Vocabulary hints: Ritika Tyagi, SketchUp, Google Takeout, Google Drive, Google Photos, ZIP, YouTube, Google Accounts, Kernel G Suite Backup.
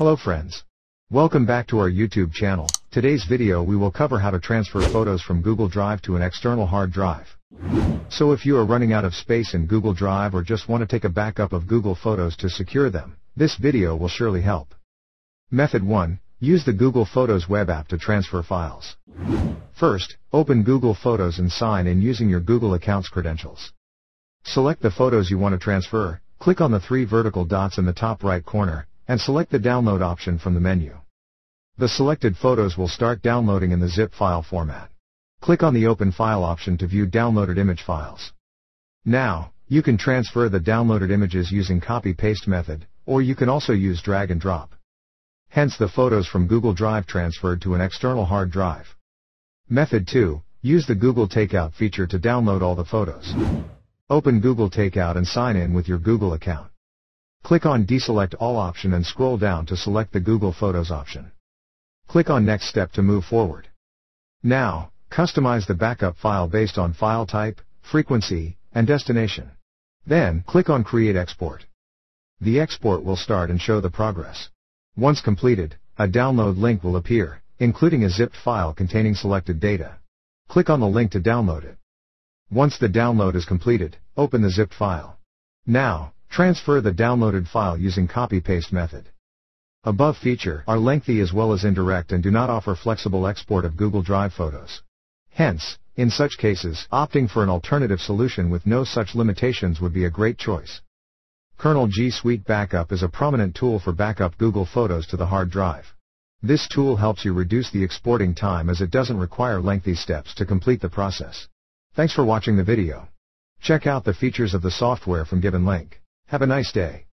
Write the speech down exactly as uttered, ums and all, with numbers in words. Hello friends. Welcome back to our YouTube channel. Today's video we will cover how to transfer photos from Google Drive to an external hard drive. So if you are running out of space in Google Drive or just want to take a backup of Google Photos to secure them, this video will surely help. Method one. Use the Google Photos web app to transfer files. First, open Google Photos and sign in using your Google Accounts credentials. Select the photos you want to transfer, click on the three vertical dots in the top right corner, and select the download option from the menu. The selected photos will start downloading in the zip file format. Click on the Open File option to view downloaded image files. Now, you can transfer the downloaded images using copy-paste method, or you can also use drag and drop. Hence the photos from Google Drive transferred to an external hard drive. Method two. Use the Google Takeout feature to download all the photos. Open Google Takeout and sign in with your Google account. Click on Deselect All option and scroll down to select the Google Photos option. Click on Next Step to move forward. Now, customize the backup file based on file type, frequency, and destination. Then, click on Create Export. The export will start and show the progress. Once completed, a download link will appear, including a zipped file containing selected data. Click on the link to download it. Once the download is completed, open the zipped file. Now, transfer the downloaded file using copy-paste method. Above feature are lengthy as well as indirect and do not offer flexible export of Google Drive photos. Hence, in such cases, opting for an alternative solution with no such limitations would be a great choice. Kernel G Suite Backup is a prominent tool for backup Google Photos to the hard drive. This tool helps you reduce the exporting time as it doesn't require lengthy steps to complete the process. Thanks for watching the video. Check out the features of the software from given link. Have a nice day.